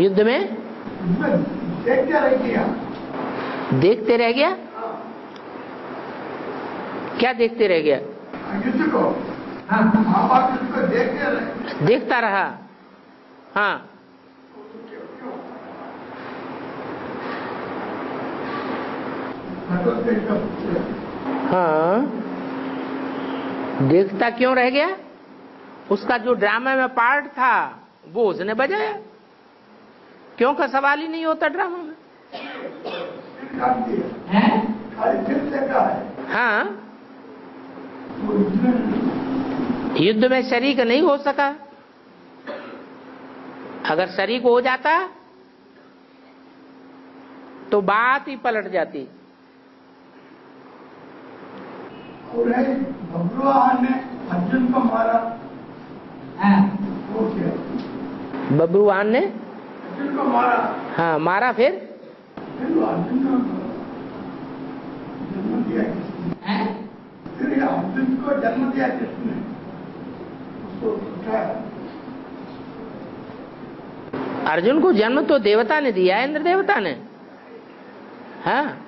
युद्ध में देखते रह गया। क्या देखते रह गया? युद्ध को। हाँ। आप युद्ध को देखता रहा। हाँ, हाँ, देखता क्यों रह गया? उसका जो ड्रामा में पार्ट था वो उसने बजाया। क्यों का सवाल ही नहीं होता ड्रामा में। हाँ, युद्ध में शरीक नहीं हो सका। अगर शरीक हो जाता तो बात ही पलट जाती। ने अर्जुन को मारा। बब्रुवाहन ने अर्जुन को मारा। हाँ, मारा। फिर जन्म दिया किसने? फिर अर्जुन को जन्म दिया किसने? अर्जुन को जन्म तो देवता ने दिया, इंद्र देवता ने। हाँ,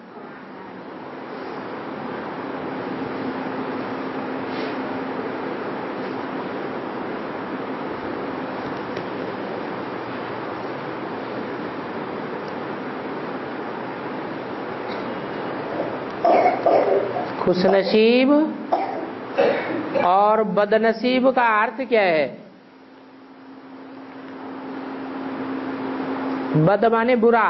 खुशनसीब और बदनसीब का अर्थ क्या है? बद माने बुरा,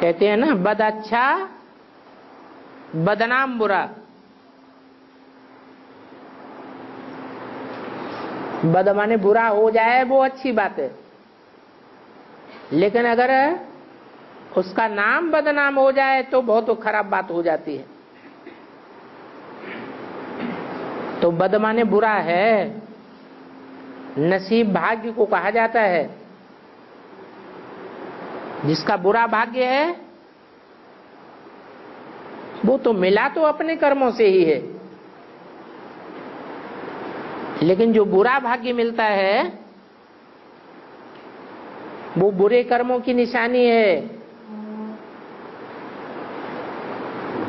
कहते हैं ना, बद अच्छा, बदनाम बुरा। बद माने बुरा हो जाए वो अच्छी बात है, लेकिन अगर उसका नाम बदनाम हो जाए तो बहुत खराब बात हो जाती है। तो बदमाने बुरा है, नसीब भाग्य को कहा जाता है। जिसका बुरा भाग्य है वो तो मिला तो अपने कर्मों से ही है, लेकिन जो बुरा भाग्य मिलता है वो बुरे कर्मों की निशानी है,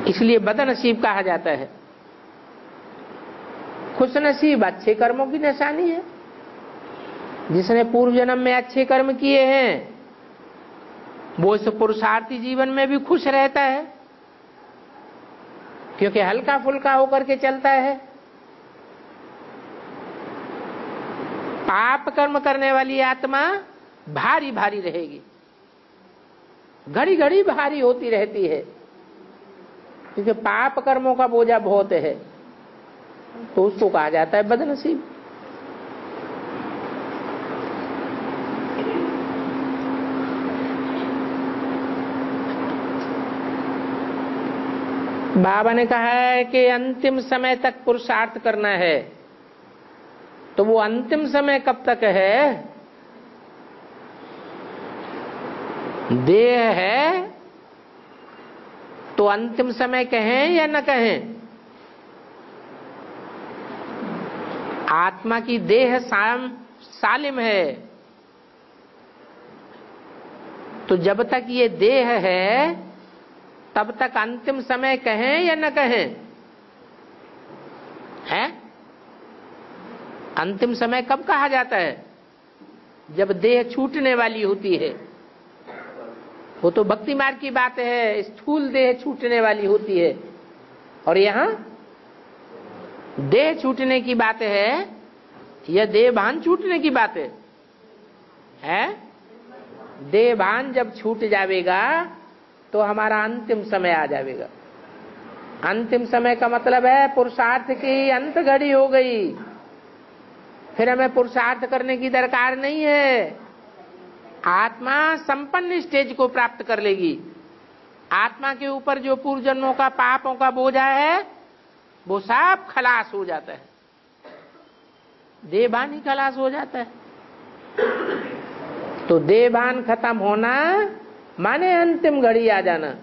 इसलिए बदनसीब कहा जाता है। खुशनसीब अच्छे कर्मों की निशानी है। जिसने पूर्व जन्म में अच्छे कर्म किए हैं वो इस पुरुषार्थी जीवन में भी खुश रहता है, क्योंकि हल्का फुल्का होकर के चलता है। पाप कर्म करने वाली आत्मा भारी भारी रहेगी, घड़ी घड़ी भारी होती रहती है, क्योंकि पाप कर्मों का बोझा बहुत है। तो उसको कहा जाता है बदनसीब। बाबा ने कहा है कि अंतिम समय तक पुरुषार्थ करना है, तो वो अंतिम समय कब तक है? देह है तो अंतिम समय कहें या न कहें, आत्मा की देह सालिम है। तो जब तक ये देह है तब तक अंतिम समय कहें या न कहें? है, अंतिम समय कब कहा जाता है? जब देह छूटने वाली होती है। वो तो भक्ति मार्ग की बात है, स्थूल देह छूटने वाली होती है, और यहाँ देह छूटने की बात है या देह भान छूटने की बात है? हैं, देह भान जब छूट जाएगा तो हमारा अंतिम समय आ जाएगा। अंतिम समय का मतलब है पुरुषार्थ की अंत घड़ी हो गई, फिर हमें पुरुषार्थ करने की दरकार नहीं है। आत्मा संपन्न स्टेज को प्राप्त कर लेगी। आत्मा के ऊपर जो पूर्व जन्मों का पापों का बोझा है वो सब खलास हो जाता है, देहभान खलास हो जाता है। तो देहभान खत्म होना माने अंतिम घड़ी आ जाना।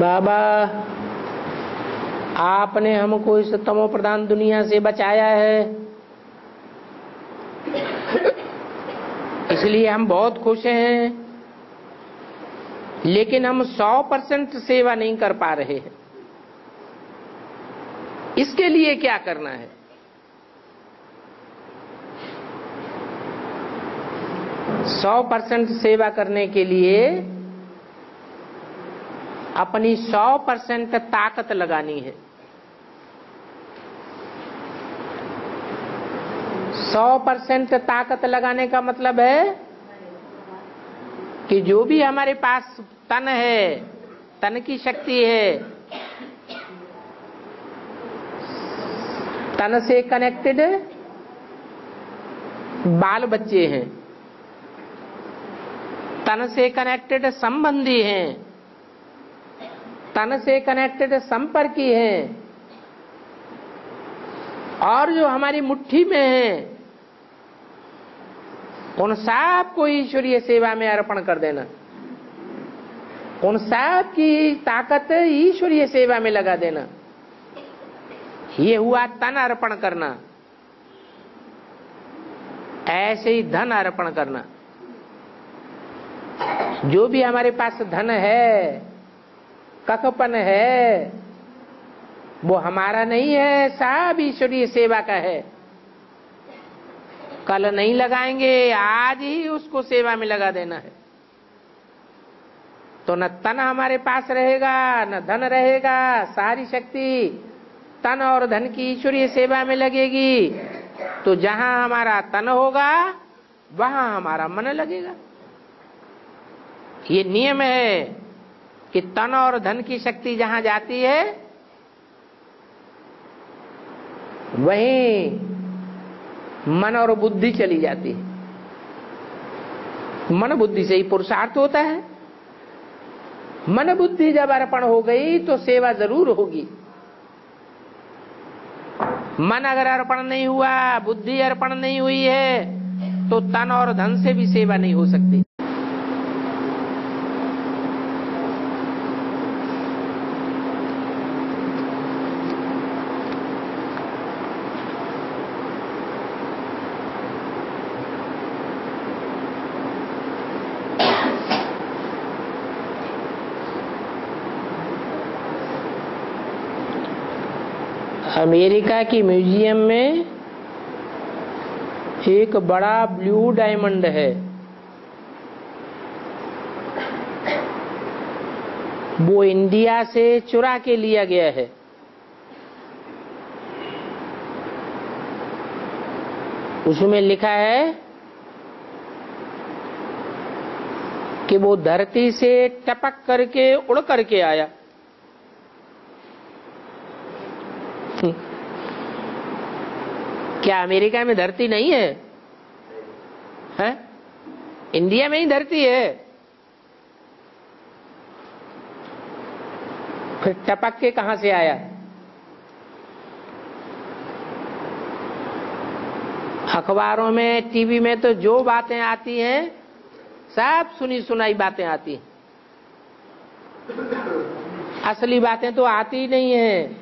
बाबा आपने हमको इस तमो प्रधान दुनिया से बचाया है, इसलिए हम बहुत खुश हैं, लेकिन हम 100% सेवा नहीं कर पा रहे हैं। इसके लिए क्या करना है? सौ परसेंट सेवा करने के लिए अपनी 100% ताकत लगानी है। 100% ताकत लगाने का मतलब है कि जो भी हमारे पास तन है, तन की शक्ति है, तन से कनेक्टेड बाल बच्चे हैं, तन से कनेक्टेड संबंधी हैं, तन से कनेक्टेड संपर्की हैं, और जो हमारी मुट्ठी में हैं, उन सब को ईश्वरीय सेवा में अर्पण कर देना। उन सब की ताकत ईश्वरीय सेवा में लगा देना। ये हुआ तन अर्पण करना। ऐसे ही धन अर्पण करना। जो भी हमारे पास धन है, कखपन है, वो हमारा नहीं है, सब ईश्वरीय सेवा का है। कल नहीं लगाएंगे, आज ही उसको सेवा में लगा देना है। तो न तन हमारे पास रहेगा, न धन रहेगा, सारी शक्ति तन और धन की ईश्वरीय सेवा में लगेगी। तो जहां हमारा तन होगा वहां हमारा मन लगेगा। ये नियम है कि तन और धन की शक्ति जहां जाती है वहीं मन और बुद्धि चली जाती है। मन बुद्धि से ही पुरुषार्थ होता है। मन बुद्धि जब अर्पण हो गई तो सेवा जरूर होगी। मन अगर अर्पण नहीं हुआ, बुद्धि अर्पण नहीं हुई है, तो तन और धन से भी सेवा नहीं हो सकती। अमेरिका की म्यूजियम में एक बड़ा ब्लू डायमंड है। वो इंडिया से चुरा के लिया गया है। उसमें लिखा है कि वो धरती से टपक करके उड़ करके आया। क्या अमेरिका में धरती नहीं है? है? इंडिया में ही धरती है। फिर टपक के कहां से आया? अखबारों में, टीवी में तो जो बातें आती हैं सब सुनी सुनाई बातें आती हैं। असली बातें तो आती ही नहीं है।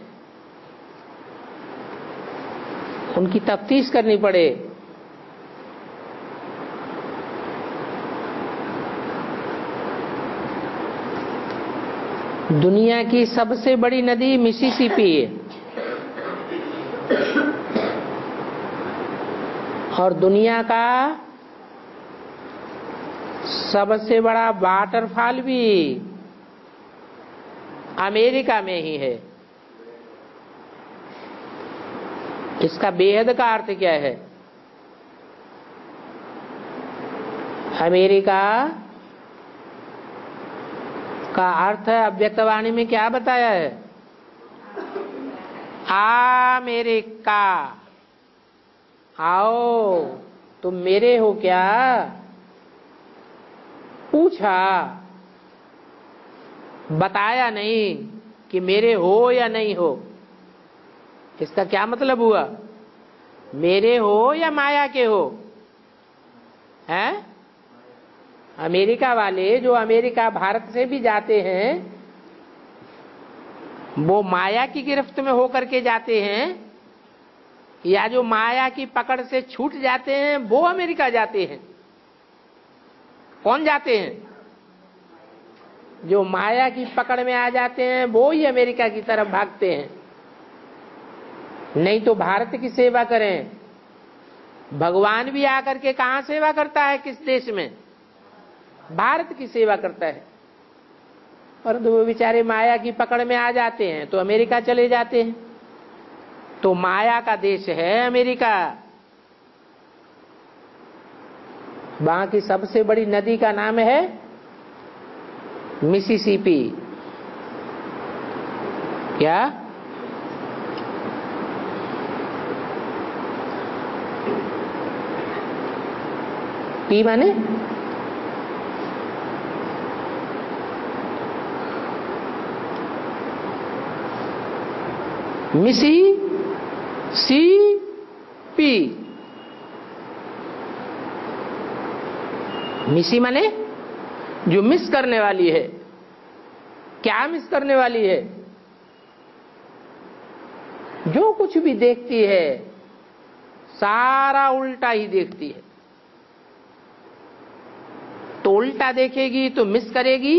उनकी तफ्तीश करनी पड़े। दुनिया की सबसे बड़ी नदी मिसिसिपी है और दुनिया का सबसे बड़ा वाटरफॉल भी अमेरिका में ही है। इसका बेहद का अर्थ क्या है? अमेरिका का अर्थ है अव्यक्तवाणी में क्या बताया है? अमेरिका। आओ तुम मेरे हो क्या? पूछा, बताया नहीं कि मेरे हो या नहीं हो। इसका क्या मतलब हुआ? मेरे हो या माया के हो? हैं? अमेरिका वाले जो अमेरिका भारत से भी जाते हैं, वो माया की गिरफ्त में होकर के जाते हैं, या जो माया की पकड़ से छूट जाते हैं वो अमेरिका जाते हैं? कौन जाते हैं? जो माया की पकड़ में आ जाते हैं वो ही अमेरिका की तरफ भागते हैं। नहीं तो भारत की सेवा करें। भगवान भी आकर के कहाँ सेवा करता है? किस देश में? भारत की सेवा करता है। और तो वो बेचारे माया की पकड़ में आ जाते हैं तो अमेरिका चले जाते हैं। तो माया का देश है अमेरिका। वहां की सबसे बड़ी नदी का नाम है मिसिसिपी। क्या पी माने? मिसी सी पी। मिसी माने जो मिस करने वाली है। क्या मिस करने वाली है? जो कुछ भी देखती है सारा उल्टा ही देखती है। तो उल्टा देखेगी तो मिस करेगी,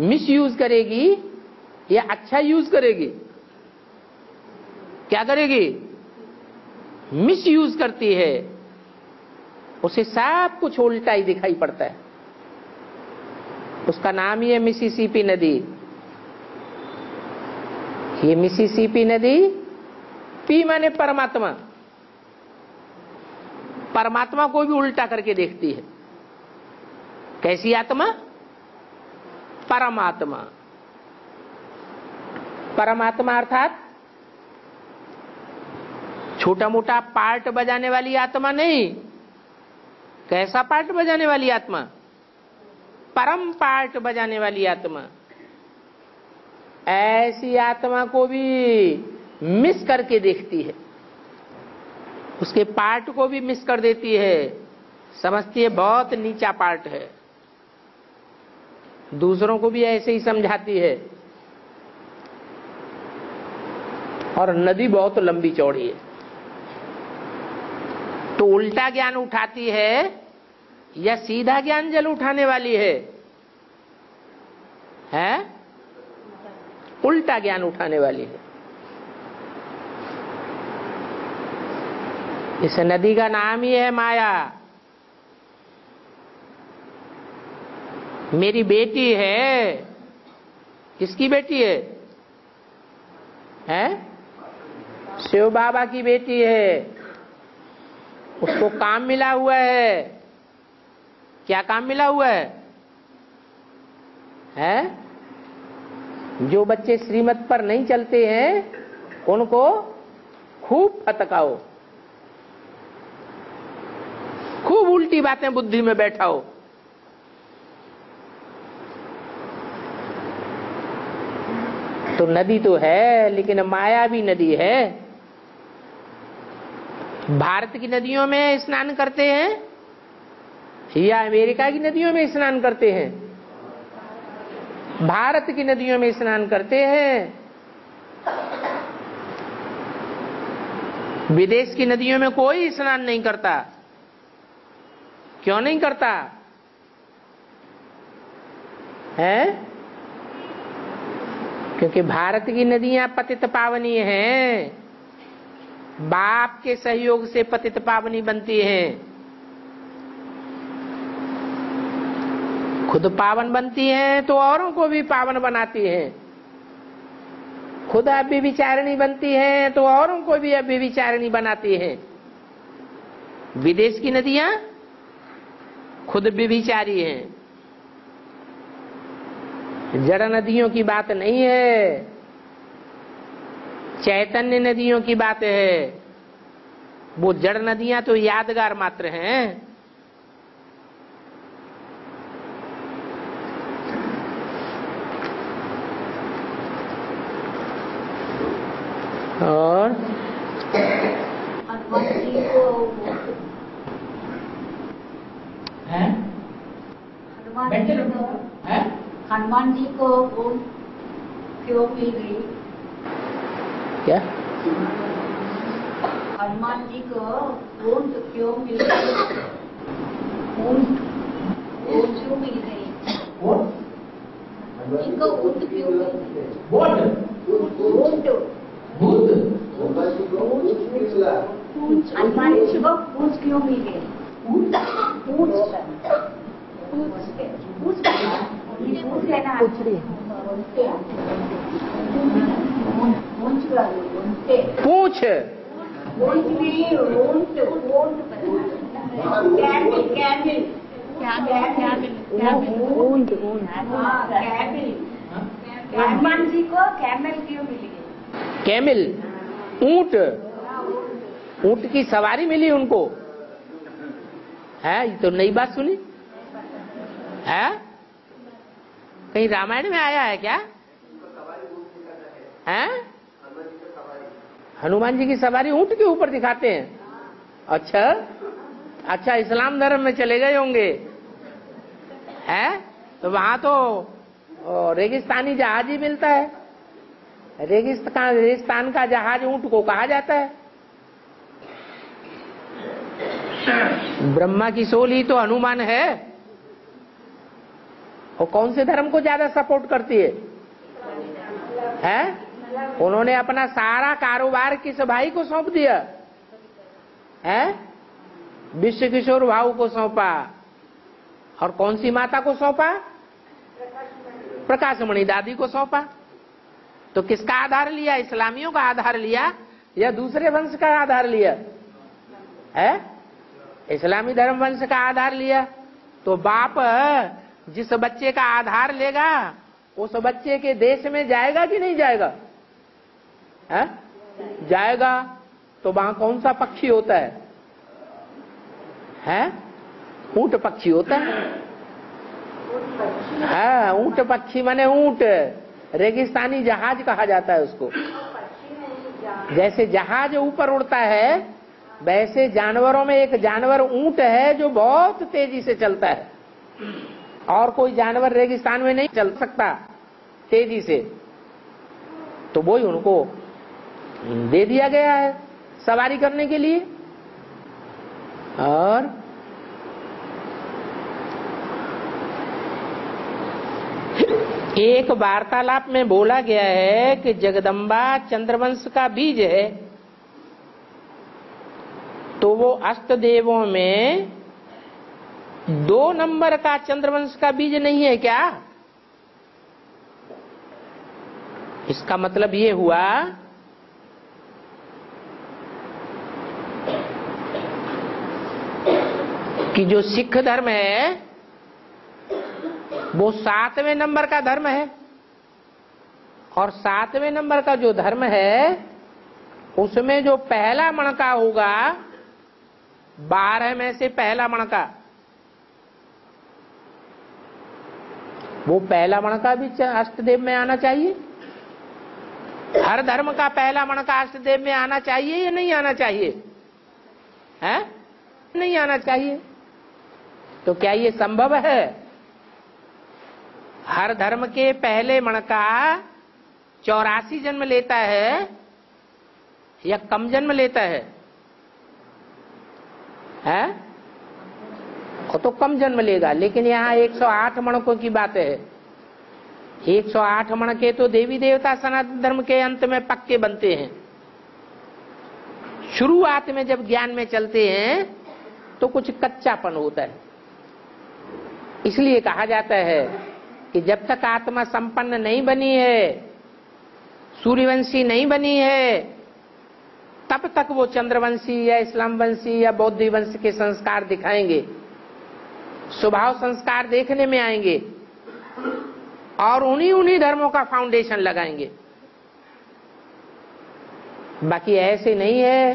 मिस यूज करेगी, या अच्छा यूज करेगी? क्या करेगी? मिस यूज करती है। उसे सब कुछ उल्टा ही दिखाई पड़ता है। उसका नाम ही है मिसिसिपी नदी। ये मिसिसिपी नदी, पी माने परमात्मा। परमात्मा को भी उल्टा करके देखती है। कैसी आत्मा? परमात्मा। परमात्मा अर्थात छोटा मोटा पार्ट बजाने वाली आत्मा नहीं। कैसा पार्ट बजाने वाली आत्मा? परम पार्ट बजाने वाली आत्मा। ऐसी आत्मा को भी मिस करके देखती है। उसके पार्ट को भी मिस कर देती है। समझती है बहुत नीचा पार्ट है। दूसरों को भी ऐसे ही समझाती है। और नदी बहुत लंबी चौड़ी है। तो उल्टा ज्ञान उठाती है या सीधा ज्ञान जल उठाने वाली है? हैं? उल्टा ज्ञान उठाने वाली है। इस नदी का नाम ही है माया। मेरी बेटी है। किसकी बेटी है? हैं? शिव बाबा की बेटी है। उसको काम मिला हुआ है। क्या काम मिला हुआ है? हैं? जो बच्चे श्रीमत पर नहीं चलते हैं उनको खूब फटकाओ, खूब उल्टी बातें बुद्धि में बैठाओ। तो नदी तो है लेकिन माया भी नदी है। भारत की नदियों में स्नान करते हैं या अमेरिका की नदियों में स्नान करते हैं? भारत की नदियों में स्नान करते हैं। विदेश की नदियों में कोई स्नान नहीं करता। क्यों नहीं करता? है? क्योंकि भारत की नदियां पतित पावनी हैं। बाप के सहयोग से पतित पावनी बनती हैं। खुद पावन बनती हैं तो औरों को भी पावन बनाती हैं। खुद अभी विचारणी बनती है तो औरों को भी अभी विचारणी बनाती है। विदेश की नदियां खुद विचारी हैं। जड़ नदियों की बात नहीं है, चैतन्य नदियों की बात है। वो जड़ नदियां तो यादगार मात्र हैं। और हनुमान जी को वो क्यों मिल गई? क्या हनुमान जी को ऊंट क्यों मिल गई? ऊंट क्यों मिल गई? इनको ऊंट क्यों मिल गई? हनुमान जी को ऊंट क्यों मिल गई? पूछ हनुमान जी को कैमल क्यों मिली? कैमल ऊंट, ऊंट की सवारी मिली उनको है। ये तो नई बात सुनी है, कहीं रामायण में आया है क्या? हैं? हनुमान जी की सवारी ऊंट के ऊपर दिखाते हैं। अच्छा अच्छा, इस्लाम धर्म में चले गए होंगे हैं? तो वहाँ तो रेगिस्तानी जहाज ही मिलता है। रेगिस्तान का जहाज ऊंट को कहा जाता है। ब्रह्मा की सोल ही तो हनुमान है। और कौन से धर्म को ज्यादा सपोर्ट करती है? हैं? उन्होंने अपना सारा कारोबार किस भाई को सौंप दिया है? विश्व किशोर भाऊ को सौंपा। और कौन सी माता को सौंपा? प्रकाशमणि दादी को सौंपा। तो किसका आधार लिया? इस्लामियों का आधार लिया या दूसरे वंश का आधार लिया है? इस्लामी धर्म वंश का आधार लिया। तो बाप जिस बच्चे का आधार लेगा उस बच्चे के देश में जाएगा कि नहीं जाएगा? है? जाएगा। तो वहां कौन सा पक्षी होता है? है? ऊंट पक्षी होता है। हाँ, ऊंट पक्षी माने ऊंट, रेगिस्तानी जहाज कहा जाता है उसको। जैसे जहाज ऊपर उड़ता है वैसे जानवरों में एक जानवर ऊंट है जो बहुत तेजी से चलता है। और कोई जानवर रेगिस्तान में नहीं चल सकता तेजी से। तो वो ही उनको दे दिया गया है सवारी करने के लिए। और एक वार्तालाप में बोला गया है कि जगदम्बा चंद्रवंश का बीज है, तो वो अष्ट देवों में 2 नंबर का चंद्रवंश का बीज नहीं है क्या? इसका मतलब ये हुआ कि जो सिख धर्म है वो 7वें नंबर का धर्म है। और 7वें नंबर का जो धर्म है उसमें जो पहला मणका होगा, 12 में से पहला मणका, वो पहला मणका भी अष्टदेव में आना चाहिए। हर धर्म का पहला मणका अष्टदेव में आना चाहिए या नहीं आना चाहिए? है? नहीं आना चाहिए। तो क्या ये संभव है? हर धर्म के पहले मणका 84 जन्म लेता है या कम जन्म लेता है? है? तो कम जन्म लेगा। लेकिन यहाँ 108 मणकों की बात है। 108 मणके तो देवी देवता सनातन धर्म के अंत में पक्के बनते हैं। शुरुआत में जब ज्ञान में चलते हैं तो कुछ कच्चापन होता है। इसलिए कहा जाता है कि जब तक आत्मा संपन्न नहीं बनी है सूर्यवंशी नहीं बनी है तब तक वो चंद्रवंशी या इस्लामवंशी या बौद्ध वंश के संस्कार दिखाएंगे, स्वभाव संस्कार देखने में आएंगे और उन्हीं उन्हीं धर्मों का फाउंडेशन लगाएंगे। बाकी ऐसे नहीं है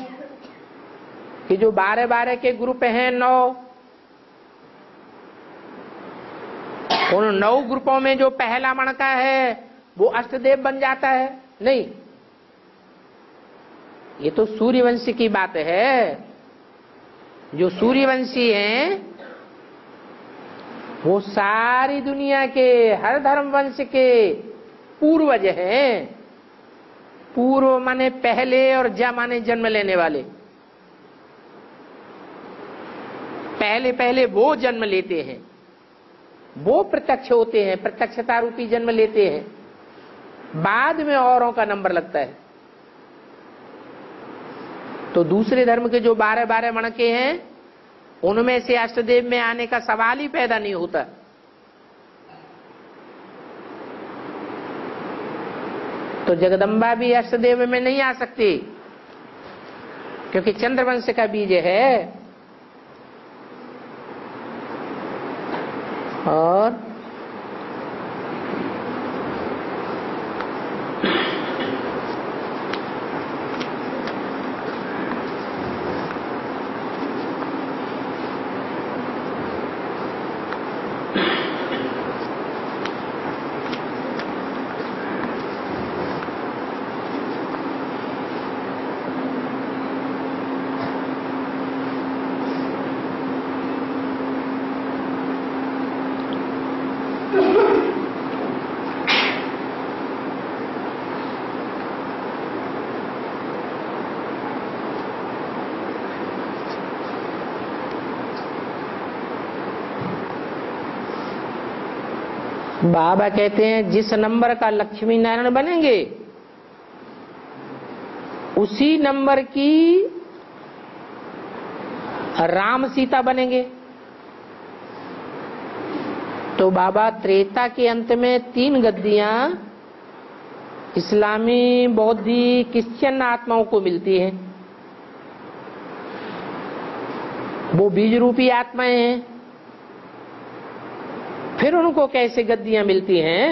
कि जो 12-12 के ग्रुप हैं 9, उन 9 ग्रुपों में जो पहला मणका है वो अष्टदेव बन जाता है। नहीं, ये तो सूर्यवंशी की बात है। जो सूर्यवंशी हैं वो सारी दुनिया के हर धर्मवंश के पूर्वज हैं। पूर्व माने पहले और जा माने जन्म लेने वाले। पहले पहले वो जन्म लेते हैं, वो प्रत्यक्ष होते हैं, प्रत्यक्षता रूपी जन्म लेते हैं, बाद में औरों का नंबर लगता है। तो दूसरे धर्म के जो 12-12 मणके हैं उनमें से अष्टदेव में आने का सवाल ही पैदा नहीं होता। तो जगदम्बा भी अष्टदेव में नहीं आ सकती क्योंकि चंद्रवंश का बीज है। और बाबा कहते हैं जिस नंबर का लक्ष्मी नारायण बनेंगे उसी नंबर की राम सीता बनेंगे। तो बाबा त्रेता के अंत में 3 गद्दियां इस्लामी, बौद्धी, क्रिश्चियन आत्माओं को मिलती हैं। वो बीज रूपी आत्माएं हैं। फिर उनको कैसे गद्दियां मिलती हैं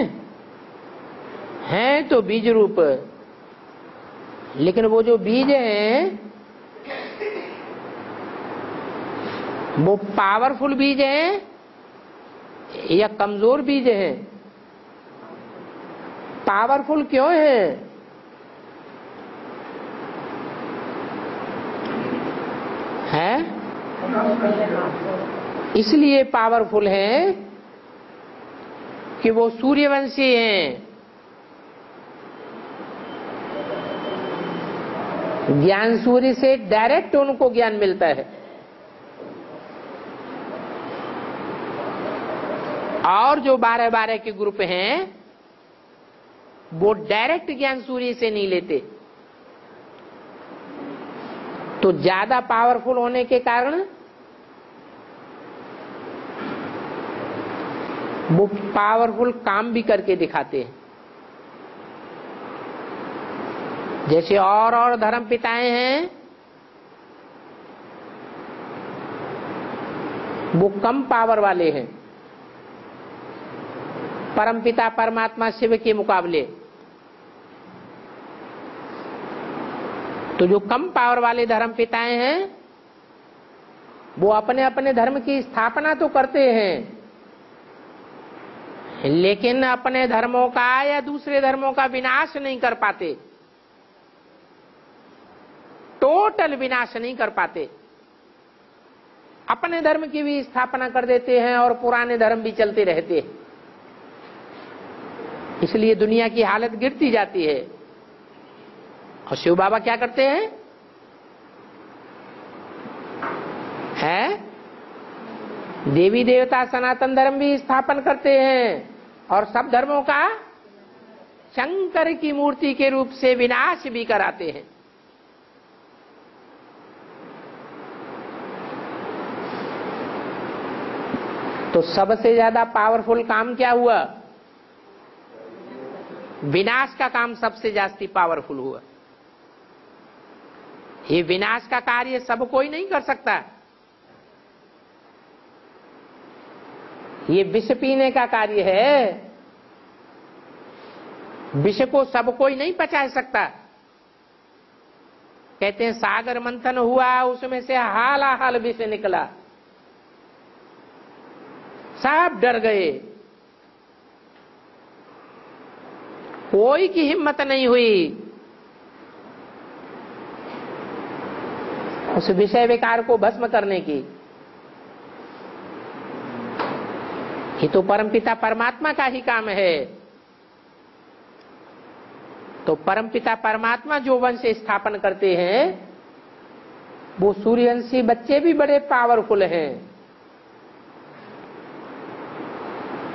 तो बीज रूप, लेकिन वो जो बीज हैं वो पावरफुल बीज हैं या कमजोर बीज हैं? पावरफुल क्यों है? हैं इसलिए पावरफुल है कि वो सूर्यवंशी हैं। ज्ञान सूर्य से डायरेक्ट उनको ज्ञान मिलता है और जो 12-12 के ग्रुप हैं वो डायरेक्ट ज्ञान सूर्य से नहीं लेते। तो ज्यादा पावरफुल होने के कारण वो पावरफुल काम भी करके दिखाते हैं। जैसे और धर्म पिताएं हैं वो कम पावर वाले हैं परमपिता परमात्मा शिव के मुकाबले। तो जो कम पावर वाले धर्म पिताएं हैं वो अपने अपने धर्म की स्थापना तो करते हैं, लेकिन अपने धर्मों का या दूसरे धर्मों का विनाश नहीं कर पाते, टोटल विनाश नहीं कर पाते। अपने धर्म की भी स्थापना कर देते हैं और पुराने धर्म भी चलते रहते हैं। इसलिए दुनिया की हालत गिरती जाती है। और शिव बाबा क्या करते हैं? है? देवी देवता सनातन धर्म भी स्थापन करते हैं और सब धर्मों का शंकर की मूर्ति के रूप से विनाश भी कराते हैं। तो सबसे ज्यादा पावरफुल काम क्या हुआ? विनाश का काम सबसे जास्ती पावरफुल हुआ। ये विनाश का कार्य सब कोई नहीं कर सकता। ये विष पीने का कार्य है, विष को सब कोई नहीं पचा सकता। कहते हैं सागर मंथन हुआ, उसमें से हालाहाल विष निकला, सब डर गए, कोई की हिम्मत नहीं हुई उस विषय विकार को भस्म करने की। ये तो परमपिता परमात्मा का ही काम है। तो परमपिता परमात्मा जो वंश स्थापन करते हैं वो सूर्यवंशी बच्चे भी बड़े पावरफुल हैं।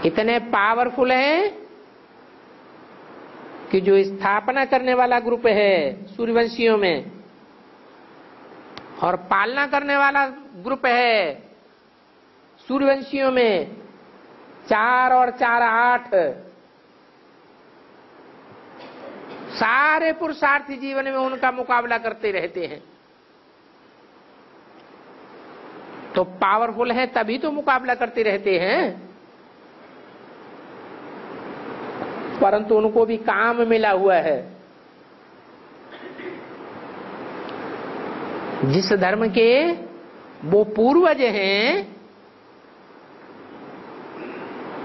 इतने पावरफुल हैं कि जो स्थापना करने वाला ग्रुप है सूर्यवंशियों में और पालना करने वाला ग्रुप है सूर्यवंशियों में 4 और 4 8, सारे पुरुषार्थी जीवन में उनका मुकाबला करते रहते हैं। तो पावरफुल है तभी तो मुकाबला करते रहते हैं, परंतु उनको भी काम मिला हुआ है। जिस धर्म के वो पूर्वज हैं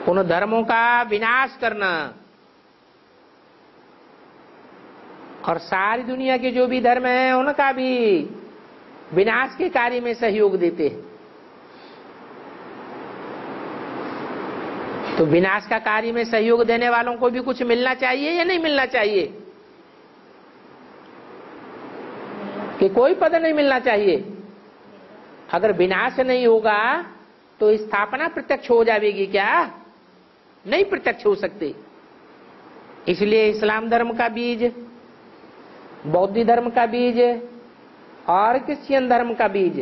उन धर्मों का विनाश करना, और सारी दुनिया के जो भी धर्म हैं उनका भी विनाश के कार्य में सहयोग देते हैं। तो विनाश का कार्य में सहयोग देने वालों को भी कुछ मिलना चाहिए या नहीं मिलना चाहिए? कि कोई पद नहीं मिलना चाहिए। अगर विनाश नहीं होगा तो स्थापना प्रत्यक्ष हो जाएगी क्या? नहीं प्रत्यक्ष हो सकती। इसलिए इस्लाम धर्म का बीज, बौद्ध धर्म का बीज और क्रिश्चियन धर्म का बीज,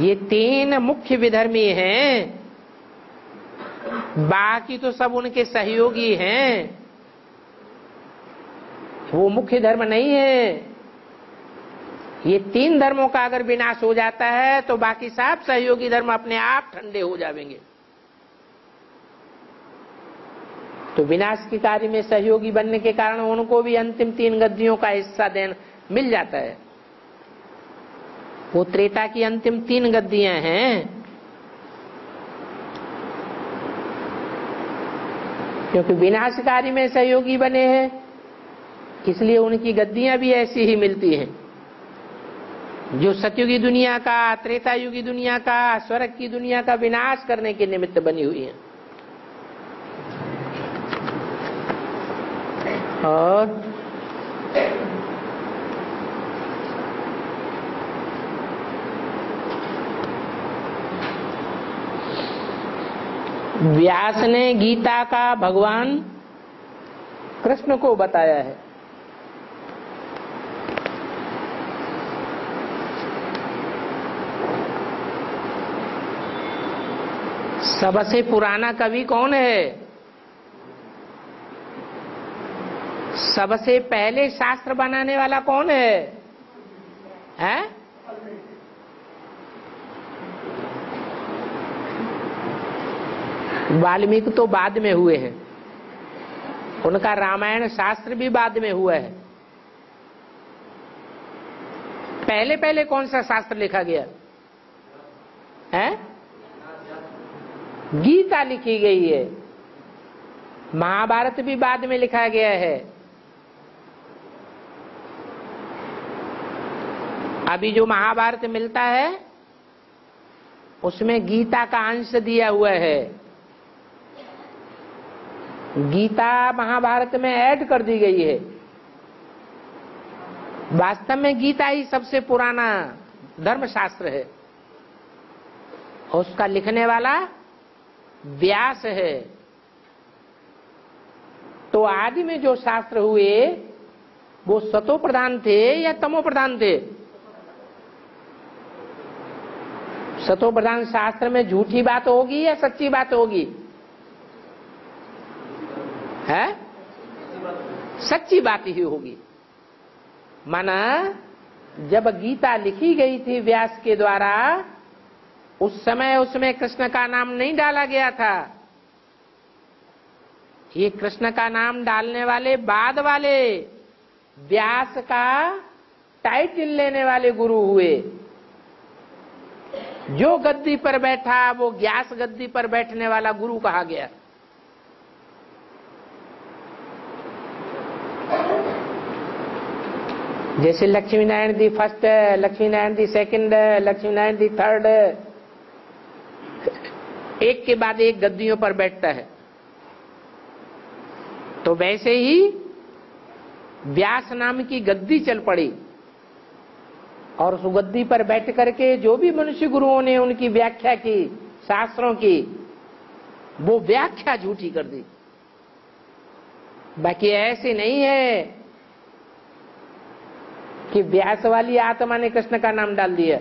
ये 3 मुख्य विधर्मी हैं, बाकी तो सब उनके सहयोगी हैं। वो मुख्य धर्म नहीं है। ये 3 धर्मों का अगर विनाश हो जाता है तो बाकी सब सहयोगी धर्म अपने आप ठंडे हो जाएंगे। तो विनाश के कार्य में सहयोगी बनने के कारण उनको भी अंतिम 3 गद्दियों का हिस्सा देना मिल जाता है। वो त्रेता की अंतिम 3 गद्दियां हैं, क्योंकि विनाश कार्य में सहयोगी बने हैं इसलिए उनकी गद्दियां भी ऐसी ही मिलती हैं। जो सतयुगी दुनिया का, त्रेता युगी दुनिया का, स्वर्ग की दुनिया का विनाश करने के निमित्त बनी हुई है। और व्यास ने गीता का भगवान कृष्ण को बताया है। सबसे पुराना कवि कौन है? सबसे पहले शास्त्र बनाने वाला कौन है? हैं? वाल्मीकि तो बाद में हुए हैं, उनका रामायण शास्त्र भी बाद में हुआ है। पहले पहले कौन सा शास्त्र लिखा गया है? गीता लिखी गई है। महाभारत भी बाद में लिखा गया है। अभी जो महाभारत मिलता है उसमें गीता का अंश दिया हुआ है। गीता महाभारत में ऐड कर दी गई है। वास्तव में गीता ही सबसे पुराना धर्मशास्त्र है। उसका लिखने वाला व्यास है। तो आदि में जो शास्त्र हुए वो सतो प्रधान थे या तमो प्रधान थे? सतो प्रधान शास्त्र में झूठी बात होगी या सच्ची बात होगी? है, सच्ची बात ही होगी। माना जब गीता लिखी गई थी व्यास के द्वारा, उस समय उसमें कृष्ण का नाम नहीं डाला गया था। ये कृष्ण का नाम डालने वाले बाद वाले व्यास का टाइटल लेने वाले गुरु हुए। जो गद्दी पर बैठा वो ज्ञास गद्दी पर बैठने वाला गुरु कहा गया। जैसे Lakshmi Narayan the first, Lakshmi Narayan the second, Lakshmi Narayan the third, एक के बाद एक गद्दियों पर बैठता है। तो वैसे ही व्यास नाम की गद्दी चल पड़ी और उस गद्दी पर बैठ करके जो भी मनुष्य गुरुओं ने उनकी व्याख्या की शास्त्रों की, वो व्याख्या झूठी कर दी। बाकी ऐसे नहीं है कि व्यास वाली आत्मा ने कृष्ण का नाम डाल दिया।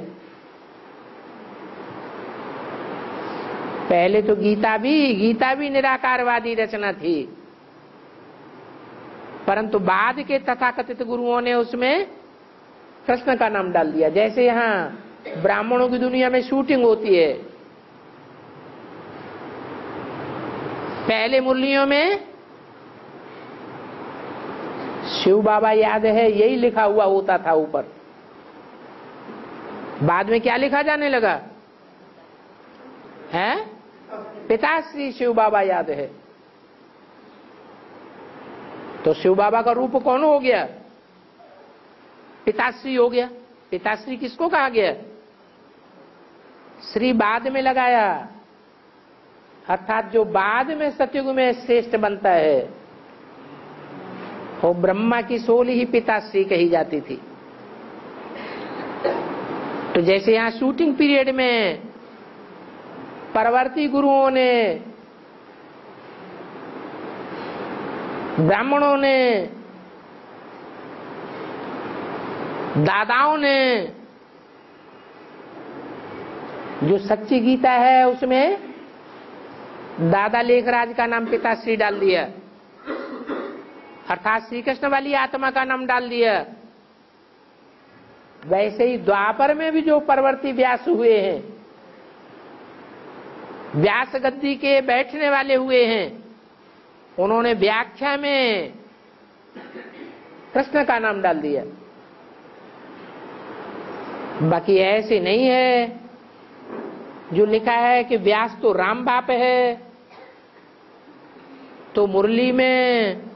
पहले तो गीता भी निराकारवादी रचना थी, परंतु बाद के तथाकथित गुरुओं ने उसमें कृष्ण का नाम डाल दिया। जैसे यहाँ ब्राह्मणों की दुनिया में शूटिंग होती है, पहले मुरलियों में शिव बाबा याद है यही लिखा हुआ होता था ऊपर, बाद में क्या लिखा जाने लगा है पिता श्री शिव बाबा याद है। तो शिव बाबा का रूप कौन हो गया? पिताश्री हो गया। पिताश्री किसको कहा गया? श्री बाद में लगाया, अर्थात जो बाद में सतयुग में श्रेष्ठ बनता है वो ब्रह्मा की सोल ही पिताश्री कही जाती थी। तो जैसे यहाँ शूटिंग पीरियड में परवर्ती गुरुओं ने, ब्राह्मणों ने, दादाओं ने जो सच्ची गीता है उसमें दादा लेखराज का नाम पिताश्री डाल दिया, अर्थात श्री कृष्ण वाली आत्मा का नाम डाल दिया। वैसे ही द्वापर में भी जो परवर्ती व्यास हुए हैं, व्यास गद्दी के बैठने वाले हुए हैं, उन्होंने व्याख्या में कृष्ण का नाम डाल दिया। बाकी ऐसे नहीं है जो लिखा है कि व्यास तो राम बाप है, तो मुरली में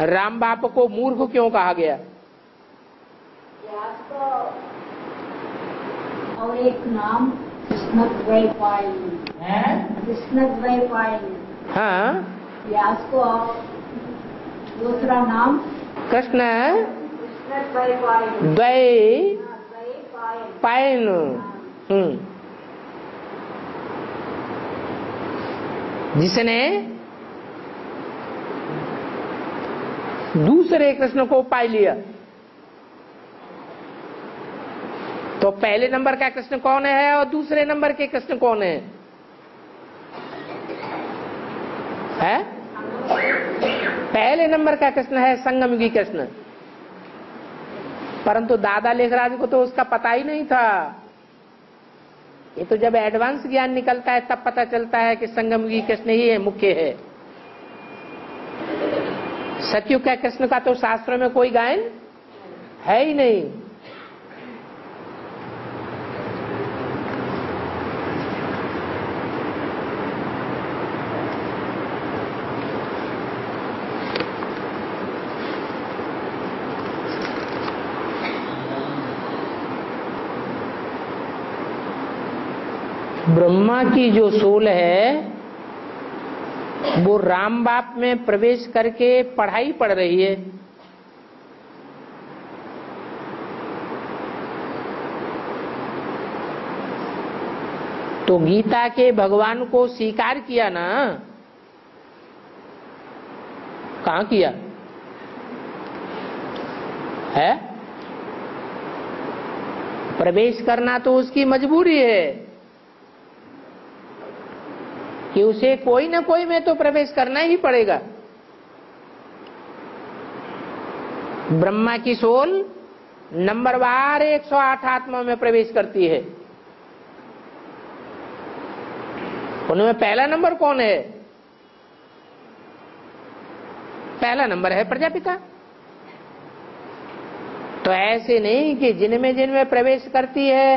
राम बाप को मूर्ख क्यों कहा गया? व्यास तो और एक नाम कृष्णद्वैपायन। हाँ, व्यास को दूसरा नाम कृष्ण द्वै पायन। जिसने दूसरे कृष्ण को पाई लिया। तो पहले नंबर का कृष्ण कौन है और दूसरे नंबर के कृष्ण कौन है? है पहले नंबर का कृष्ण है संगमयुगी कृष्ण, परंतु दादा लेखराज को तो उसका पता ही नहीं था। ये तो जब एडवांस ज्ञान निकलता है तब पता चलता है कि संगमयुगी कृष्ण ही है, मुख्य है। सतयुग का कृष्ण का तो शास्त्रों में कोई गायन है ही नहीं। ब्रह्मा की जो सोल है वो राम बाप में प्रवेश करके पढ़ाई पढ़ रही है। तो गीता के भगवान को स्वीकार किया ना, कहाँ किया है? प्रवेश करना तो उसकी मजबूरी है कि उसे कोई न कोई में तो प्रवेश करना ही पड़ेगा। ब्रह्मा की सोल नंबरवार 108 आत्मा में प्रवेश करती है। उनमें पहला नंबर कौन है? पहला नंबर है प्रजापिता। तो ऐसे नहीं कि जिनमें जिनमें प्रवेश करती है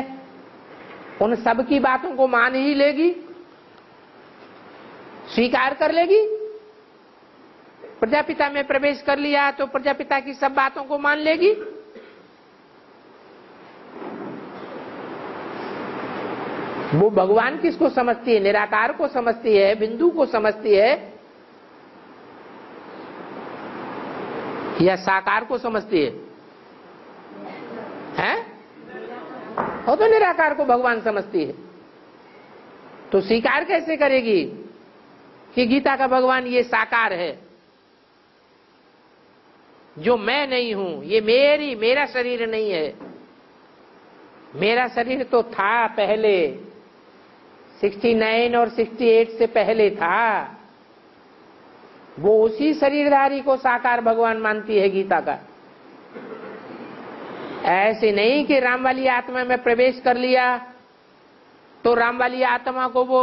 उन सब की बातों को मान ही लेगी, स्वीकार कर लेगी। प्रजापिता में प्रवेश कर लिया तो प्रजापिता की सब बातों को मान लेगी। वो भगवान किसको समझती है? निराकार को समझती है, बिंदु को समझती है या साकार को समझती है? हैं? वो तो निराकार को भगवान समझती है। तो स्वीकार कैसे करेगी कि गीता का भगवान ये साकार है, जो मैं नहीं हूं, ये मेरा शरीर नहीं है। मेरा शरीर तो था पहले, 69 और 68 से पहले था। वो उसी शरीरधारी को साकार भगवान मानती है गीता का। ऐसे नहीं कि राम वाली आत्मा में प्रवेश कर लिया तो राम वाली आत्मा को वो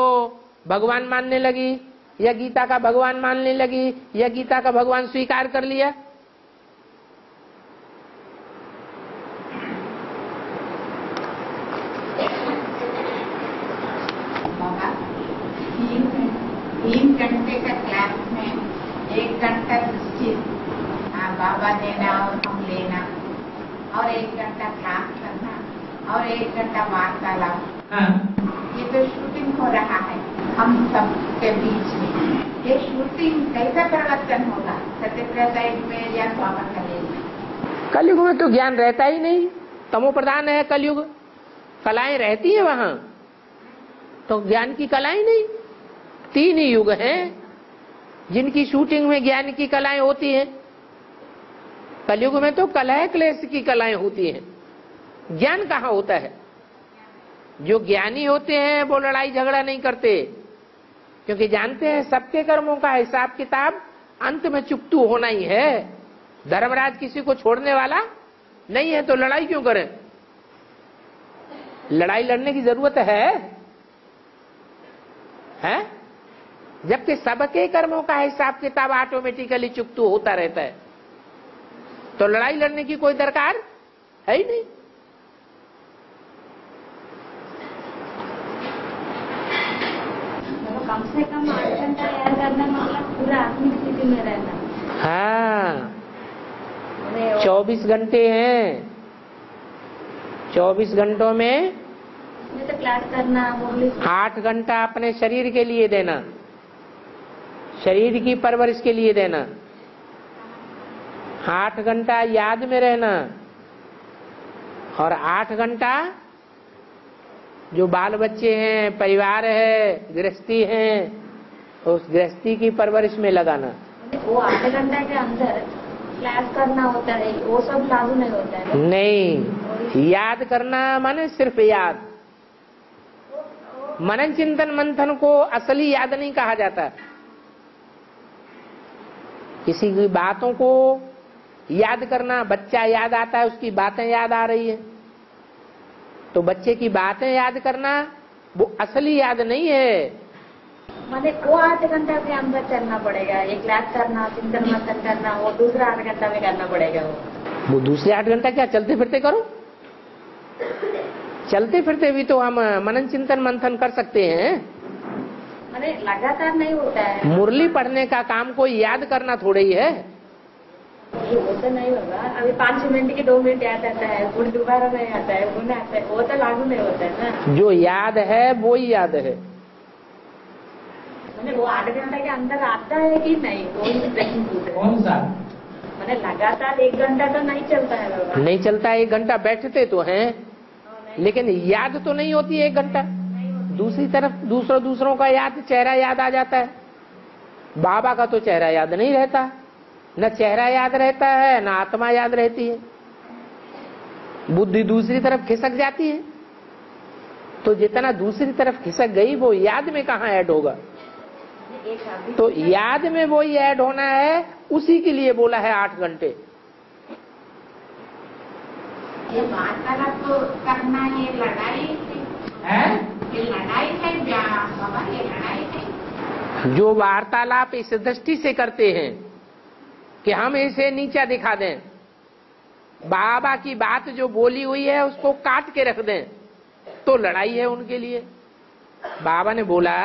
भगवान मानने लगी या गीता का भगवान मानने लगी या गीता का भगवान स्वीकार कर लिया। बाबा देना और हम लेना और 1 घंटा ध्यान करना और 1 घंटा वार्तालाप, ये तो शूटिंग हो रहा है हम सब के बीच में। ये शूटिंग कैसा परिवर्तन होगा सत्यप्रदायक में या स्वागत करेगा? कलयुग में तो ज्ञान रहता ही नहीं, तमो प्रधान है कलयुग। कलाएं रहती है वहाँ, तो ज्ञान की कलाएं नहीं। 3 ही युग हैं जिनकी शूटिंग में ज्ञान की कलाएं होती है। कलयुग में तो कलह क्लेश की कलाएं होती हैं, ज्ञान कहाँ होता है? जो ज्ञानी होते हैं वो लड़ाई झगड़ा नहीं करते, क्योंकि जानते हैं सबके कर्मों का हिसाब किताब अंत में चुकतू होना ही है। धर्मराज किसी को छोड़ने वाला नहीं है, तो लड़ाई क्यों करें? लड़ाई लड़ने की जरूरत है? जबकि सबके कर्मों का हिसाब किताब ऑटोमेटिकली चुकतू होता रहता है, तो लड़ाई लड़ने की कोई दरकार है ही नहीं। तो कम से कम 8 घंटा याद करना मतलब पूरा आत्मिक स्थिति में रहना। हाँ, 24 घंटे हैं, 24 घंटों में तो क्लास करना, 8 घंटा अपने शरीर के लिए देना, शरीर की परवरिश के लिए देना, 8 घंटा याद में रहना और 8 घंटा जो बाल बच्चे हैं, परिवार है, गृहस्थी है, उस गृहस्थी की परवरिश में लगाना। वो 8 घंटा के अंदर क्लास करना होता है, वो सब लागू नहीं होता है। नहीं, याद करना माने सिर्फ याद, मनन चिंतन मंथन को असली याद नहीं कहा जाता। किसी की बातों को याद करना, बच्चा याद आता है, उसकी बातें याद आ रही है, तो बच्चे की बातें याद करना वो असली याद नहीं है। माने वो 8 घंटा के अंदर चलना पड़ेगा, एक क्लास करना, चिंतन मंथन करना, वो दूसरा 8 घंटा में करना पड़ेगा। वो दूसरे 8 घंटा क्या चलते फिरते करो? चलते फिरते भी तो हम मनन चिंतन मंथन कर सकते हैं। अरे लगातार नहीं होता है। मुरली पढ़ने का काम कोई याद करना थोड़ा ही है। वो तो नहीं होगा, अभी 5 मिनट की 2 मिनट याद आता है, फिर दोबारा नहीं आता है, फिर आता है, वो तो लागू नहीं होता है ना। जो याद है वो ही याद है। मैंने वो 8 घंटा के अंदर आता है कि नहीं, कौन सा? मैंने लगातार 1 घंटा तो नहीं चलता है। नहीं चलता, 1 घंटा बैठते तो है लेकिन याद तो नहीं होती 1 घंटा। दूसरी तरफ दूसरों का याद, चेहरा याद आ जाता है। बाबा का तो चेहरा याद नहीं रहता, न चेहरा याद रहता है, न आत्मा याद रहती है। बुद्धि दूसरी तरफ खिसक जाती है, तो जितना दूसरी तरफ खिसक गई वो याद में कहाँ ऐड होगा? तो याद में वो ही ऐड होना है, उसी के लिए बोला है 8 घंटे। ये बात तलब करना ये लड़ाई है, ये लड़ाई है बाबा, ये लड़ाई है। जो वार्तालाप इस दृष्टि से करते हैं कि हम इसे नीचा दिखा दें, बाबा की बात जो बोली हुई है उसको काट के रख दें, तो लड़ाई है उनके लिए। बाबा ने बोला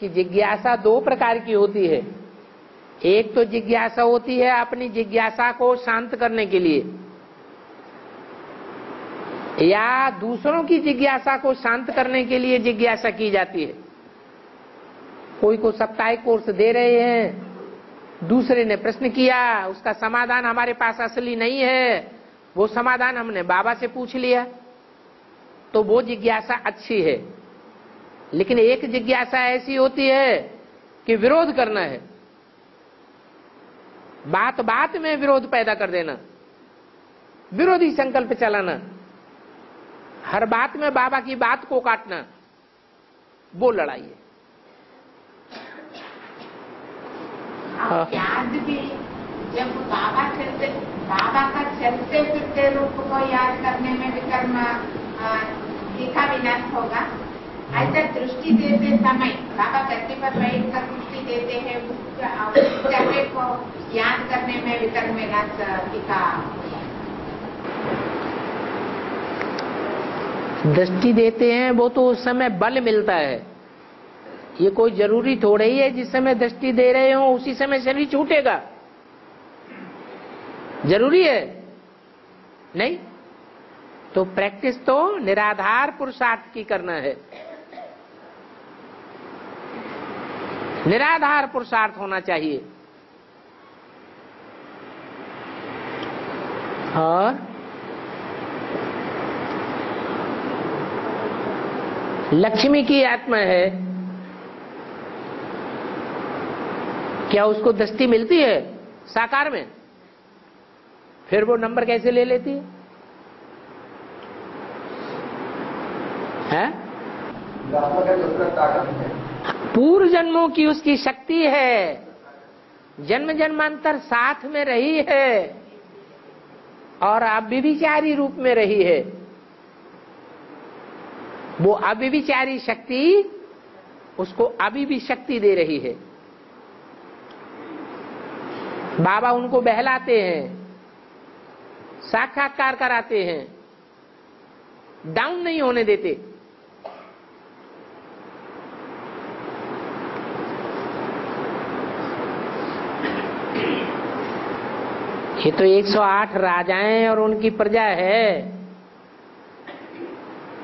कि जिज्ञासा दो प्रकार की होती है, एक तो जिज्ञासा होती है अपनी जिज्ञासा को शांत करने के लिए, या दूसरों की जिज्ञासा को शांत करने के लिए जिज्ञासा की जाती है। कोई को साप्ताहिक कोर्स दे रहे हैं, दूसरे ने प्रश्न किया, उसका समाधान हमारे पास असली नहीं है, वो समाधान हमने बाबा से पूछ लिया, तो वो जिज्ञासा अच्छी है। लेकिन एक जिज्ञासा ऐसी होती है कि विरोध करना है, बात बात में विरोध पैदा कर देना, विरोधी संकल्प चलाना, हर बात में बाबा की बात को काटना, वो लड़ाई है। याद भी जब बाबा का चलते फिरते रूप को याद करने में विकर्म देखा विनाश होगा। ऐसा दृष्टि देते समय बाबा गद्दी पर बैठ कर दृष्टि देते हैं, उस चलने को याद करने में विकर्म विनाश दिखा। दृष्टि देते हैं वो तो उस समय बल मिलता है, ये कोई जरूरी थोड़ा ही है जिस समय दृष्टि दे रहे हो उसी समय शरीर छूटेगा, जरूरी है नहीं। तो प्रैक्टिस तो निराधार पुरुषार्थ की करना है, निराधार पुरुषार्थ होना चाहिए। और लक्ष्मी की आत्मा है, क्या उसको दृष्टि मिलती है साकार में? फिर वो नंबर कैसे ले लेती है? पूर्व जन्मों की उसकी शक्ति है, जन्म जन्मांतर साथ में रही है और अव्यभिचारी रूप में रही है। वो अभिविचारी शक्ति उसको अभी भी शक्ति दे रही है। बाबा उनको बहलाते हैं, साक्षात्कार कराते हैं, डाउन नहीं होने देते। ये तो 108 राजाएं और उनकी प्रजा है,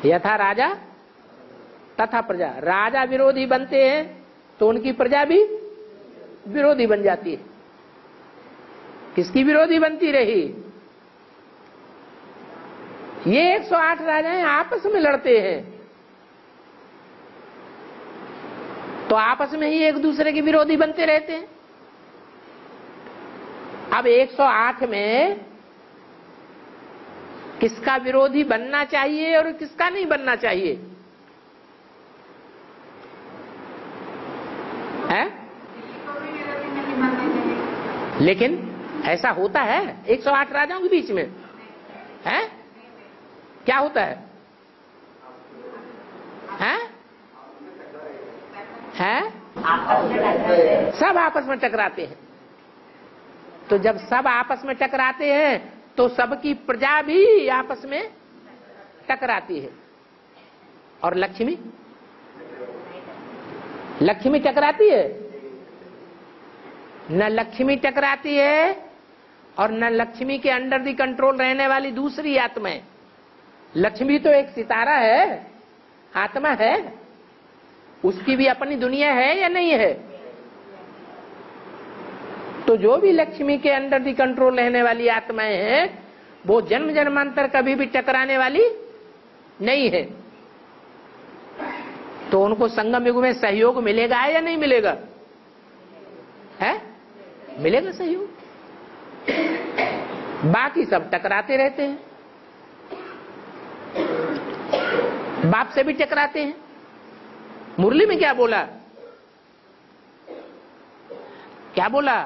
यथा राजा तथा प्रजा। राजा विरोधी बनते हैं तो उनकी प्रजा भी विरोधी बन जाती है। किसकी विरोधी बनती रही? ये 108 राजाएं आपस में लड़ते हैं, तो आपस में ही एक दूसरे के विरोधी बनते रहते हैं। अब 108 में किसका विरोधी बनना चाहिए और किसका नहीं बनना चाहिए है? लेकिन ऐसा होता है 108 राजाओं के बीच में है? क्या होता है? हैं? हैं? सब आपस में टकराते हैं। तो जब सब आपस में टकराते हैं तो सबकी प्रजा भी आपस में टकराती है। और लक्ष्मी लक्ष्मी टकराती है न? लक्ष्मी टकराती है और न लक्ष्मी के अंडर दी कंट्रोल रहने वाली दूसरी आत्मा है। लक्ष्मी तो एक सितारा है, आत्मा है, उसकी भी अपनी दुनिया है या नहीं है? तो जो भी लक्ष्मी के अंडर दी कंट्रोल रहने वाली आत्माएं हैं, वो जन्म जन्मांतर कभी भी टकराने वाली नहीं है। तो उनको संगम युग में सहयोग मिलेगा या नहीं मिलेगा? है? मिलेगा सहयोग। बाकी सब टकराते रहते हैं, बाप से भी टकराते हैं। मुरली में क्या बोला? क्या बोला?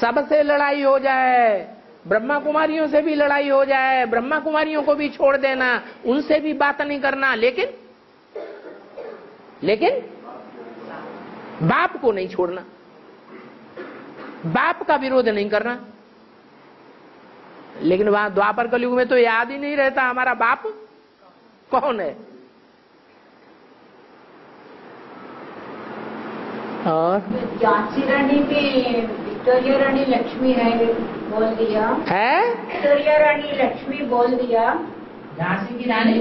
सबसे लड़ाई हो जाए ब्रह्मा कुमारियों से भी लड़ाई हो जाए, ब्रह्मा कुमारियों को भी छोड़ देना, उनसे भी बात नहीं करना, लेकिन बाप को नहीं छोड़ना, बाप का विरोध नहीं करना। लेकिन वहां द्वापर कलयुग में तो याद ही नहीं रहता हमारा बाप कौन है। और विक्टोरिया रानी लक्ष्मी है बोल दिया है, विक्टोरिया रानी लक्ष्मी बोल दिया, झांसी की रानी,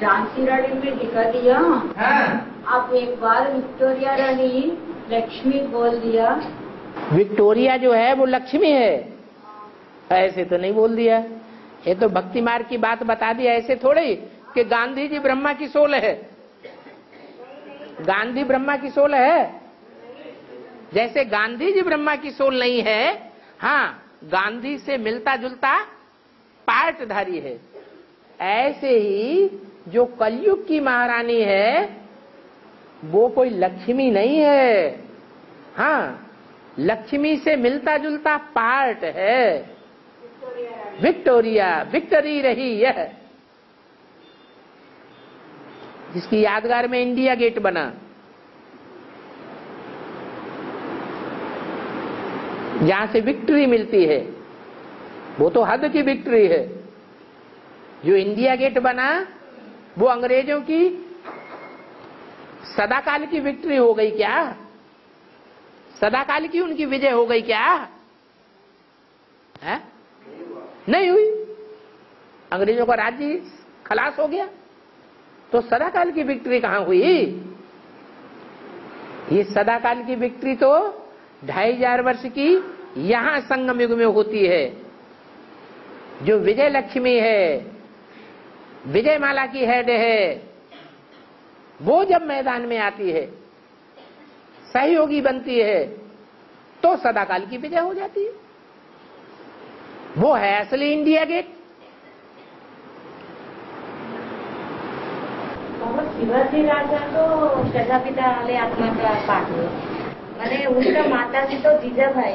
झांसी रानी में दिखा दिया है। आप एक बार विक्टोरिया रानी लक्ष्मी बोल दिया, विक्टोरिया जो है वो लक्ष्मी है, ऐसे तो नहीं बोल दिया। ये तो भक्ति मार्ग की बात बता दिया, ऐसे थोड़ी कि गांधी जी ब्रह्मा की सोल है, गांधी ब्रह्मा की सोल है, जैसे गांधी जी ब्रह्मा की सोल नहीं है। हाँ, गांधी से मिलता जुलता पार्टधारी है। ऐसे ही जो कलयुग की महारानी है वो कोई लक्ष्मी नहीं है, हाँ लक्ष्मी से मिलता जुलता पार्ट है। विक्टोरिया, विक्टरी रही यह, जिसकी यादगार में इंडिया गेट बना, जहां से विक्ट्री मिलती है, वो तो हद की विक्ट्री है। जो इंडिया गेट बना वो अंग्रेजों की सदाकाल की विक्ट्री हो गई क्या, सदाकाल की उनकी विजय हो गई क्या है? नहीं हुई, अंग्रेजों का राज्य खलास हो गया, तो सदाकाल की विक्ट्री कहां हुई? ये सदाकाल की विक्ट्री तो 2500 वर्ष की यहां संगम युग में होती है। जो विजय लक्ष्मी है, विजय माला की हेड है, वो जब मैदान में आती है, सहयोगी बनती है, तो सदाकाल की विजय हो जाती है। वो है असली इंडिया गेट। शिवाजी राजा तो प्रजापिता वाले आत्मा का पाठ है, मैंने उनका माता जी तो जीजा भाई,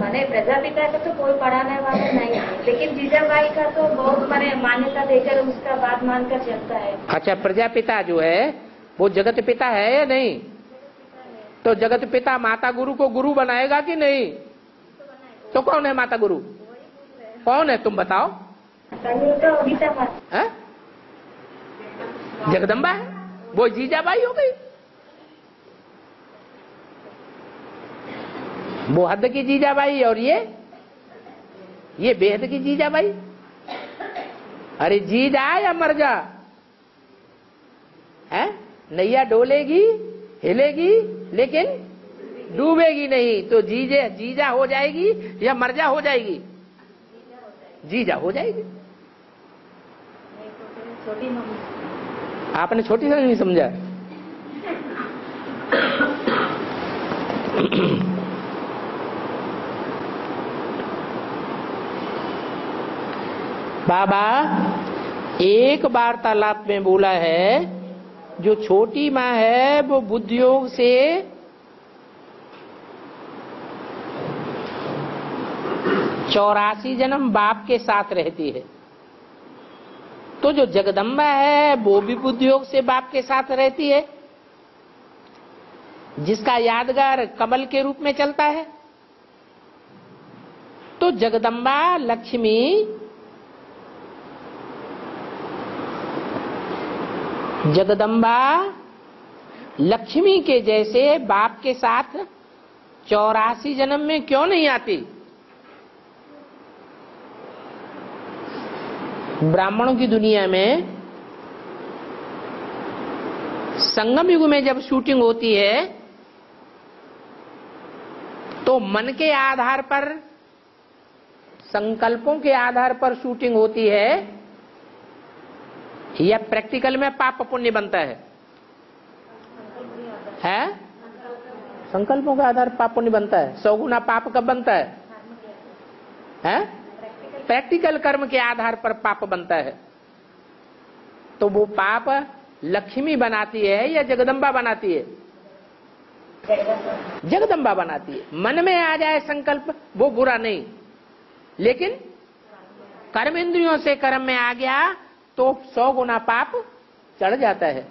मैंने प्रजापिता का तो कोई पढ़ाने वाला नहीं है, लेकिन जीजा भाई का तो बहुत मैंने मान्यता देकर उसका बात मानकर चलता है। अच्छा, प्रजापिता जो है वो जगत पिता है या नहीं? तो जगत पिता माता गुरु को गुरु बनाएगा कि नहीं? तो कौन है माता गुरु? कौन है तुम बताओ? है जगदम्बा है, वो जीजाबाई हो गई, वो हद की जीजाबाई, और ये बेहद की जीजाबाई। अरे जी जा या मर जा, है नैया डोलेगी हिलेगी लेकिन डूबेगी नहीं, तो जीजे जीजा हो जाएगी या मर्जा हो जाएगी? जीजा हो जाएगी। आपने छोटी सा नहीं समझा। बाबा एक वार्तालाप में बोला है, जो छोटी माँ है वो बुद्धियोग से चौरासी जन्म बाप के साथ रहती है, तो जो जगदम्बा है वो भी बुद्धियोग से बाप के साथ रहती है, जिसका यादगार कमल के रूप में चलता है। तो जगदम्बा लक्ष्मी के जैसे बाप के साथ 84 जन्म में क्यों नहीं आती? ब्राह्मणों की दुनिया में संगम युग में जब शूटिंग होती है तो मन के आधार पर, संकल्पों के आधार पर शूटिंग होती है, यह प्रैक्टिकल में पाप पुण्य बनता है? संकल्पों के आधार पाप पुण्य बनता है। 100 गुना पाप कब बनता है? प्रैक्टिकल कर्म के आधार पर पाप बनता है। तो वो पाप लक्ष्मी बनाती है या जगदम्बा बनाती है? जगदम्बा बनाती है। मन में आ जाए संकल्प वो बुरा नहीं, लेकिन कर्म इंद्रियों से कर्म में आ गया तो 100 गुना पाप चढ़ जाता है।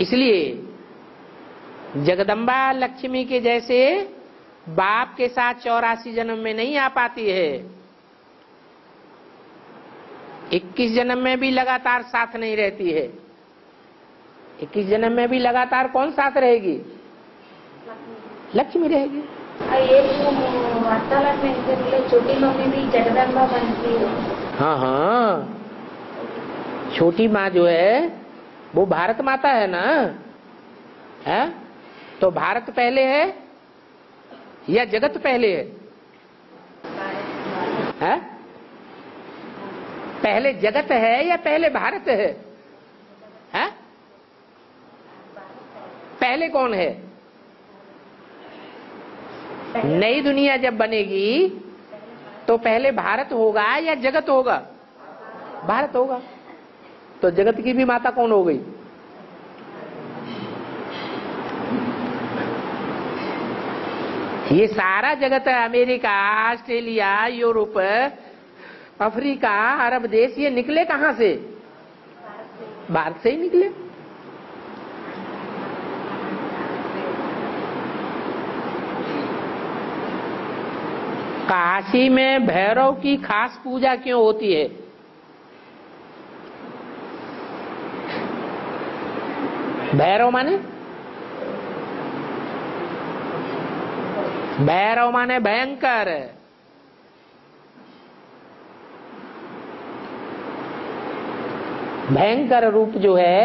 इसलिए जगदम्बा लक्ष्मी के जैसे बाप के साथ 84 जन्म में नहीं आ पाती है, 21 जन्म में भी लगातार साथ नहीं रहती है। 21 जन्म में भी लगातार कौन साथ रहेगी? लक्ष्मी रहेगी। वार्तालाप में छोटी माँ में भी जगदम्बा बनती है। हाँ हाँ, छोटी माँ जो है वो भारत माता है ना, है तो भारत पहले है या जगत पहले है? है? पहले जगत है या पहले भारत है? है? पहले कौन है? नई दुनिया जब बनेगी तो पहले भारत होगा या जगत होगा? भारत होगा। तो जगत की भी माता कौन हो गई? ये सारा जगत है, अमेरिका, ऑस्ट्रेलिया, यूरोप, अफ्रीका, अरब देश, ये निकले कहाँ से? भारत से ही निकले। काशी में भैरव की खास पूजा क्यों होती है? भैरव माने भयंकर। भयंकर रूप जो है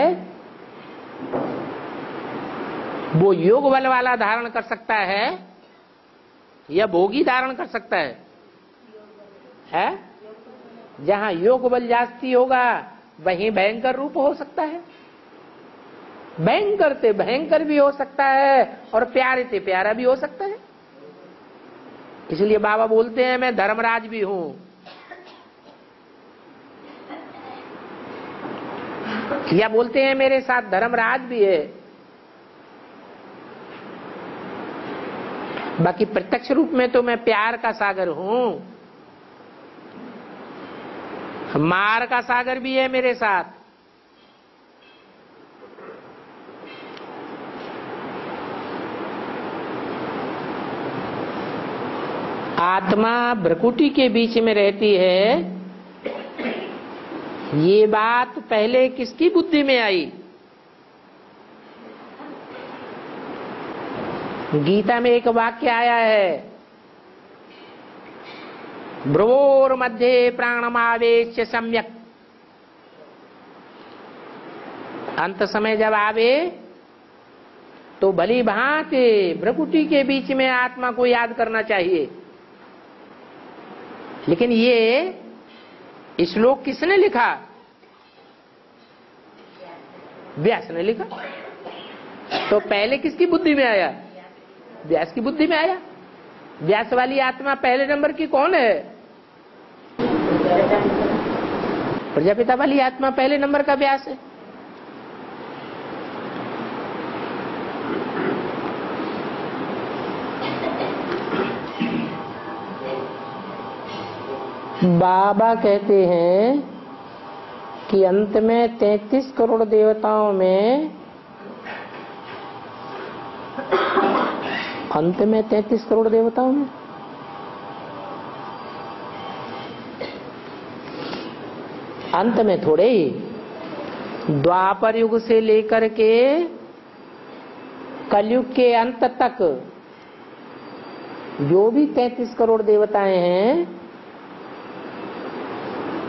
वो योग बल वाला धारण कर सकता है या भोगी धारण कर सकता है? है, जहां योग बल जास्ती होगा वहीं भयंकर रूप हो सकता है। भयंकर से भयंकर भी हो सकता है और प्यारे से प्यारा भी हो सकता है। इसलिए बाबा बोलते हैं मैं धर्मराज भी हूं। या बोलते हैं मेरे साथ धर्मराज भी है। बाकी प्रत्यक्ष रूप में तो मैं प्यार का सागर हूं, मार का सागर भी है मेरे साथ। आत्मा भ्रकुटी के बीच में रहती है, ये बात पहले किसकी बुद्धि में आई? गीता में एक वाक्य आया है, भ्रोर मध्ये प्राणमावेश्य सम्यक, अंत समय जब आवे तो भली भांति भ्रकुटी के बीच में आत्मा को याद करना चाहिए। लेकिन ये श्लोक किसने लिखा? व्यास ने लिखा। तो पहले किसकी बुद्धि में आया? व्यास की बुद्धि में आया। व्यास वाली आत्मा पहले नंबर की कौन है? प्रजापिता वाली आत्मा पहले नंबर का व्यास है। बाबा कहते हैं कि अंत में 33 करोड़ देवताओं में, अंत में 33 करोड़ देवताओं में अंत में थोड़े ही, द्वापर युग से लेकर के कलयुग के अंत तक जो भी 33 करोड़ देवताएं हैं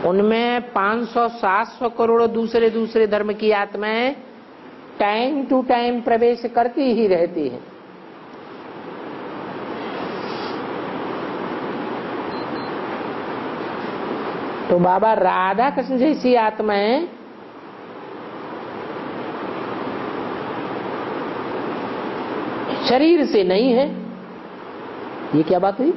उनमें 500-700 करोड़ दूसरे दूसरे धर्म की आत्माएं टाइम टू टाइम प्रवेश करती ही रहती है। तो बाबा राधा कृष्ण जैसी आत्माएं शरीर से नहीं है। ये क्या बात हुई?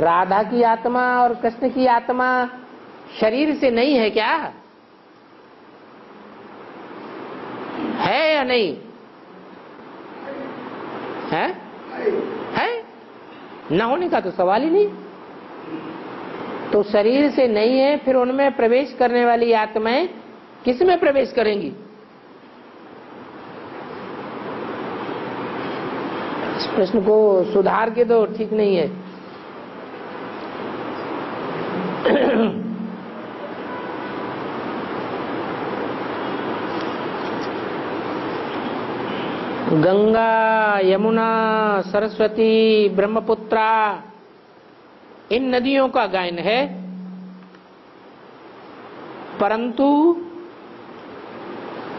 राधा की आत्मा और कृष्ण की आत्मा शरीर से नहीं है क्या? है या नहीं है? है? ना होने का तो सवाल ही नहीं। तो शरीर से नहीं है, फिर उनमें प्रवेश करने वाली आत्माएं किस में प्रवेश करेंगी? इस प्रश्न को सुधार के तो ठीक नहीं है। गंगा यमुना सरस्वती ब्रह्मपुत्रा, इन नदियों का गायन है, परंतु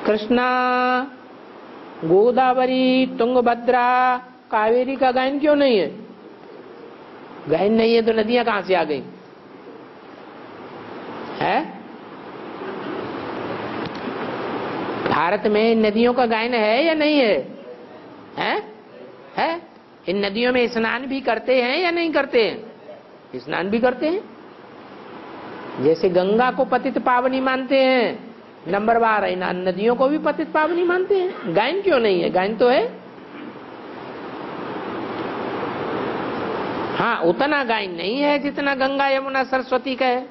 कृष्णा गोदावरी तुंगभद्रा कावेरी का गायन क्यों नहीं है? गायन नहीं है तो नदियां कहां से आ गई? है भारत में इन नदियों का गायन है या नहीं है? है? इन नदियों में स्नान भी करते हैं या नहीं करते हैं? स्नान भी करते हैं। जैसे गंगा को पतित पावनी मानते हैं, नंबर 12 इन नदियों को भी पतित पावनी मानते हैं। गायन क्यों नहीं है? गायन तो है, हाँ उतना गायन नहीं है जितना गंगा यमुना सरस्वती का है।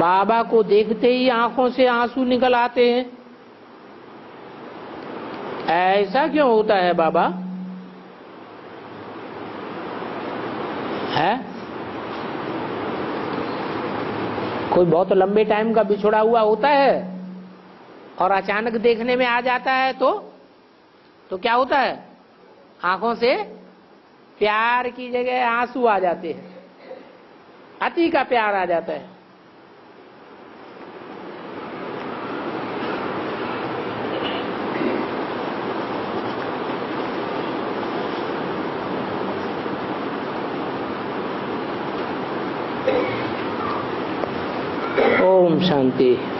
बाबा को देखते ही आंखों से आंसू निकल आते हैं, ऐसा क्यों होता है बाबा? है कोई बहुत लंबे टाइम का बिछुड़ा हुआ होता है और अचानक देखने में आ जाता है तो क्या होता है? आंखों से प्यार की जगह आंसू आ जाते हैं, अति का प्यार आ जाता है। शांति।